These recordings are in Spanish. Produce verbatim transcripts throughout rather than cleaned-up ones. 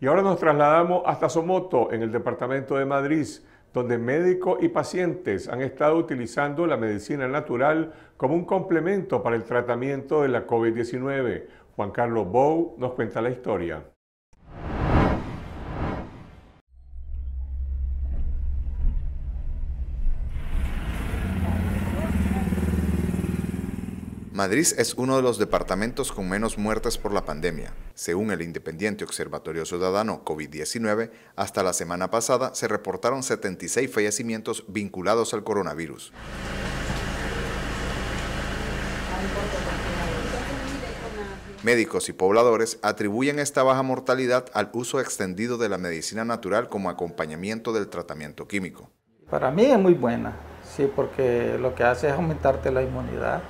Y ahora nos trasladamos hasta Somoto, en el departamento de Madriz, donde médicos y pacientes han estado utilizando la medicina natural como un complemento para el tratamiento de la COVID diecinueve. Juan Carlos Bou nos cuenta la historia. Madriz es uno de los departamentos con menos muertes por la pandemia. Según el Independiente Observatorio Ciudadano COVID diecinueve, hasta la semana pasada se reportaron setenta y seis fallecimientos vinculados al coronavirus. Médicos y pobladores atribuyen esta baja mortalidad al uso extendido de la medicina natural como acompañamiento del tratamiento químico. Para mí es muy buena, sí, porque lo que hace es aumentarte la inmunidad,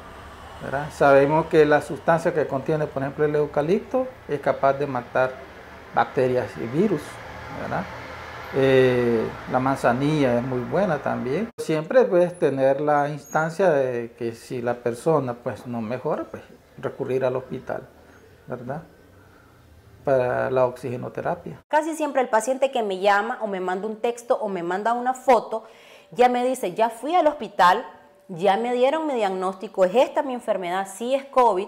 ¿verdad? Sabemos que la sustancia que contiene, por ejemplo, el eucalipto es capaz de matar bacterias y virus, ¿verdad? Eh, la manzanilla es muy buena también. Siempre puedes tener la instancia de que si la persona pues, no mejora, pues recurrir al hospital, ¿verdad? Para la oxigenoterapia. Casi siempre el paciente que me llama o me manda un texto o me manda una foto, ya me dice, ya fui al hospital, ya me dieron mi diagnóstico, es esta mi enfermedad, sí es COVID,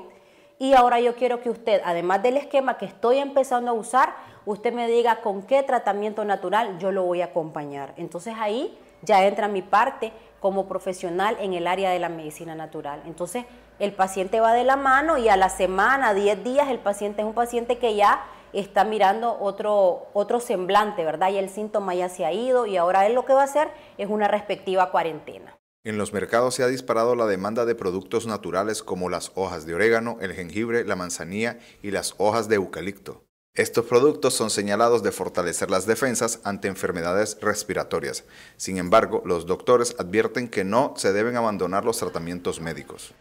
y ahora yo quiero que usted, además del esquema que estoy empezando a usar, usted me diga con qué tratamiento natural yo lo voy a acompañar. Entonces ahí ya entra mi parte como profesional en el área de la medicina natural. Entonces el paciente va de la mano y a la semana, diez días, el paciente es un paciente que ya está mirando otro, otro semblante, ¿verdad? Y el síntoma ya se ha ido y ahora él lo que va a hacer es una respectiva cuarentena. En los mercados se ha disparado la demanda de productos naturales como las hojas de orégano, el jengibre, la manzanilla y las hojas de eucalipto. Estos productos son señalados de fortalecer las defensas ante enfermedades respiratorias. Sin embargo, los doctores advierten que no se deben abandonar los tratamientos médicos.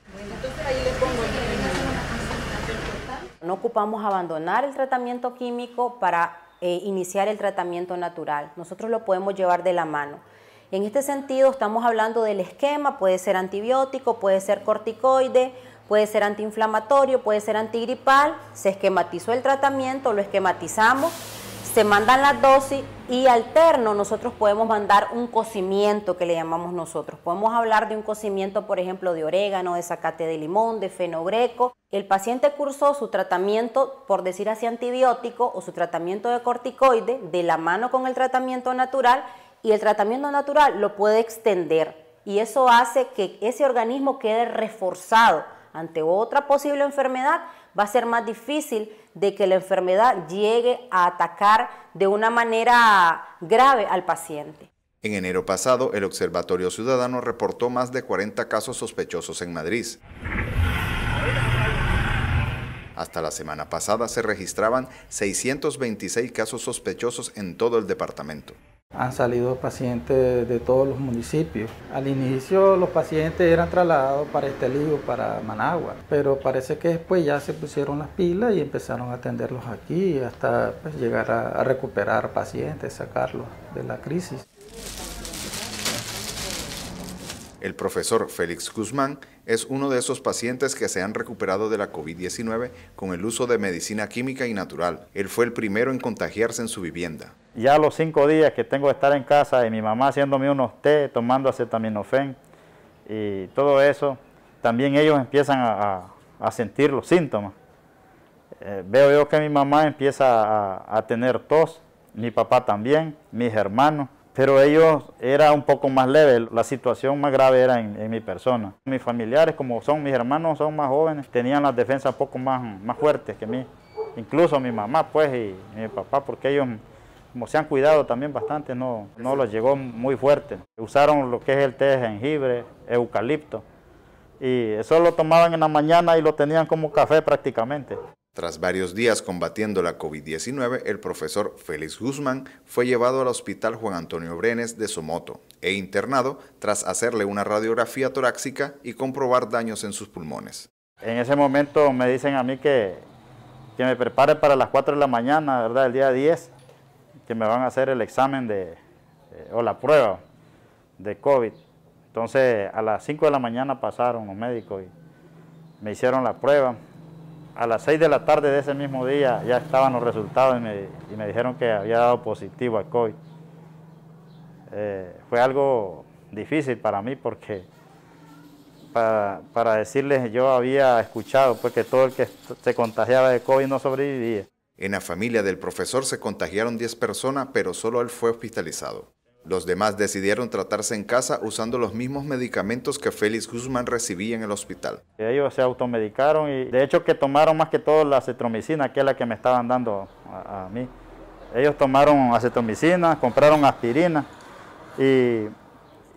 No ocupamos abandonar el tratamiento químico para eh, iniciar el tratamiento natural. Nosotros lo podemos llevar de la mano. En este sentido estamos hablando del esquema, puede ser antibiótico, puede ser corticoide, puede ser antiinflamatorio, puede ser antigripal, se esquematizó el tratamiento, lo esquematizamos, se mandan las dosis y alterno nosotros podemos mandar un cocimiento que le llamamos nosotros. Podemos hablar de un cocimiento, por ejemplo, de orégano, de zacate de limón, de fenogreco. El paciente cursó su tratamiento, por decir así, antibiótico o su tratamiento de corticoide de la mano con el tratamiento natural. Y el tratamiento natural lo puede extender y eso hace que ese organismo quede reforzado ante otra posible enfermedad. Va a ser más difícil de que la enfermedad llegue a atacar de una manera grave al paciente. En enero pasado, el Observatorio Ciudadano reportó más de cuarenta casos sospechosos en Madriz. Hasta la semana pasada se registraban seiscientos veintiséis casos sospechosos en todo el departamento. Han salido pacientes de todos los municipios. Al inicio los pacientes eran trasladados para Estelí o para Managua, pero parece que después ya se pusieron las pilas y empezaron a atenderlos aquí hasta pues, llegar a, a recuperar pacientes, sacarlos de la crisis. El profesor Félix Guzmán es uno de esos pacientes que se han recuperado de la COVID diecinueve con el uso de medicina química y natural. Él fue el primero en contagiarse en su vivienda. Ya los cinco días que tengo de estar en casa y mi mamá haciéndome unos té, tomando acetaminofén y todo eso, también ellos empiezan a, a sentir los síntomas. Eh, veo yo que mi mamá empieza a, a tener tos, mi papá también, mis hermanos, pero ellos era un poco más leve, la situación más grave era en, en mi persona. Mis familiares, como son mis hermanos, son más jóvenes, tenían las defensas un poco más, más fuertes que mí, incluso mi mamá pues y, y mi papá, porque ellos... Como se han cuidado también bastante, no, no los llegó muy fuerte. Usaron lo que es el té de jengibre, eucalipto, y eso lo tomaban en la mañana y lo tenían como café prácticamente. Tras varios días combatiendo la COVID diecinueve, el profesor Félix Guzmán fue llevado al hospital Juan Antonio Brenes de Somoto e internado tras hacerle una radiografía torácica y comprobar daños en sus pulmones. En ese momento me dicen a mí que, que me prepare para las cuatro de la mañana, ¿verdad? El día diez. Que me van a hacer el examen de, eh, o la prueba de COVID. Entonces a las cinco de la mañana pasaron los médicos y me hicieron la prueba. a las seis de la tarde de ese mismo día ya estaban los resultados y me, y me dijeron que había dado positivo al COVID. Eh, fue algo difícil para mí porque, para, para decirles, yo había escuchado pues, que todo el que se contagiaba de COVID no sobrevivía. En la familia del profesor se contagiaron diez personas, pero solo él fue hospitalizado. Los demás decidieron tratarse en casa usando los mismos medicamentos que Félix Guzmán recibía en el hospital. Ellos se automedicaron y de hecho que tomaron más que todo la acetromicina, que es la que me estaban dando a, a mí. Ellos tomaron acetromicina, compraron aspirina y,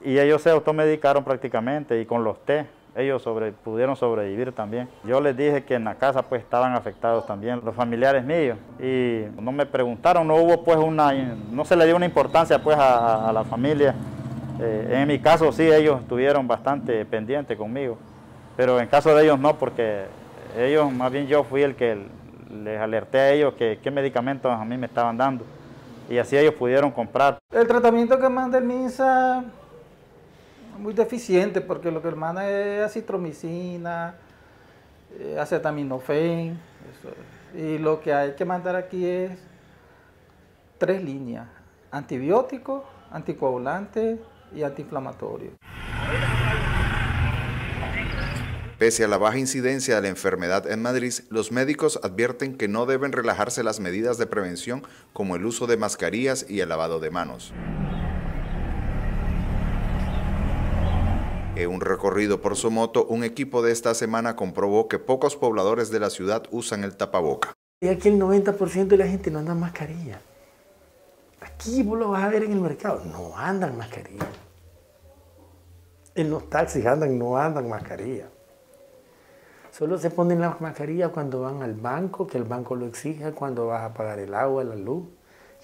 y ellos se automedicaron prácticamente y con los té ellos sobre, pudieron sobrevivir también. Yo les dije que en la casa pues estaban afectados también los familiares míos y no me preguntaron, no hubo pues una, no se le dio una importancia pues a, a la familia. Eh, en mi caso sí, ellos estuvieron bastante pendientes conmigo, pero en caso de ellos no, porque ellos, más bien yo fui el que les alerté a ellos que qué medicamentos a mí me estaban dando y así ellos pudieron comprar. El tratamiento que manda el MISA... muy deficiente, porque lo que hermana es acitromicina, acetaminofén, eso. Y lo que hay que mandar aquí es tres líneas, antibióticos, anticoagulantes y antiinflamatorios. Pese a la baja incidencia de la enfermedad en Madriz, los médicos advierten que no deben relajarse las medidas de prevención como el uso de mascarillas y el lavado de manos. En un recorrido por Somoto, un equipo de esta semana comprobó que pocos pobladores de la ciudad usan el tapaboca. Y aquí el noventa por ciento de la gente no anda en mascarilla. Aquí vos lo vas a ver en el mercado, no andan mascarilla. En los taxis andan, no andan mascarilla. Solo se ponen las mascarillas cuando van al banco, que el banco lo exija, cuando vas a pagar el agua, la luz,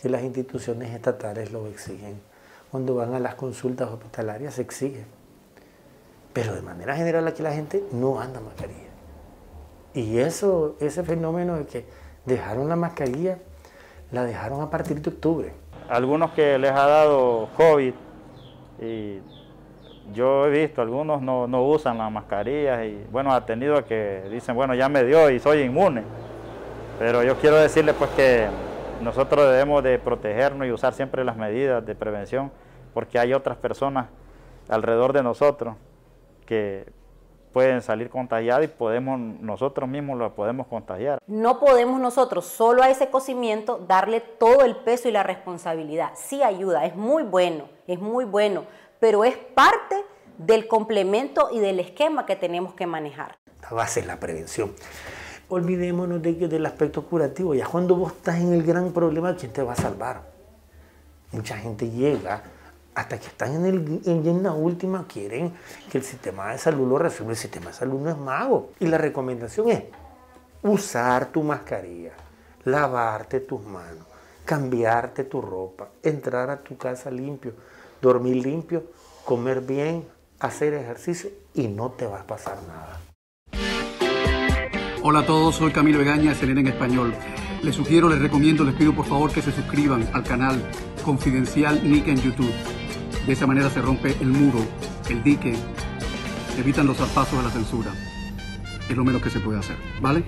que las instituciones estatales lo exigen. Cuando van a las consultas hospitalarias se exigen. Pero de manera general aquí la gente no anda mascarilla. Y eso, ese fenómeno de que dejaron la mascarilla, la dejaron a partir de octubre. Algunos que les ha dado COVID, y yo he visto, algunos no, no usan las mascarillas, y bueno, ha tenido a que dicen, bueno, ya me dio y soy inmune. Pero yo quiero decirles pues que nosotros debemos de protegernos y usar siempre las medidas de prevención, porque hay otras personas alrededor de nosotros que pueden salir contagiados y podemos nosotros mismos lo podemos contagiar. No podemos nosotros solo a ese cocimiento darle todo el peso y la responsabilidad. Sí ayuda, es muy bueno, es muy bueno, pero es parte del complemento y del esquema que tenemos que manejar. La base es la prevención. Olvidémonos de que del aspecto curativo, ya cuando vos estás en el gran problema, ¿quién te va a salvar? Mucha gente llega hasta que están en, el, en la última, quieren que el sistema de salud lo resuelva. El sistema de salud no es mago. Y la recomendación es usar tu mascarilla, lavarte tus manos, cambiarte tu ropa, entrar a tu casa limpio, dormir limpio, comer bien, hacer ejercicio y no te va a pasar nada. Hola a todos, soy Camilo Egaña, Selena en Español. Les sugiero, les recomiendo, les pido por favor que se suscriban al canal Confidencial N I C en YouTube. De esa manera se rompe el muro, el dique, evitan los zarpazos de la censura. Es lo menos que se puede hacer, ¿vale?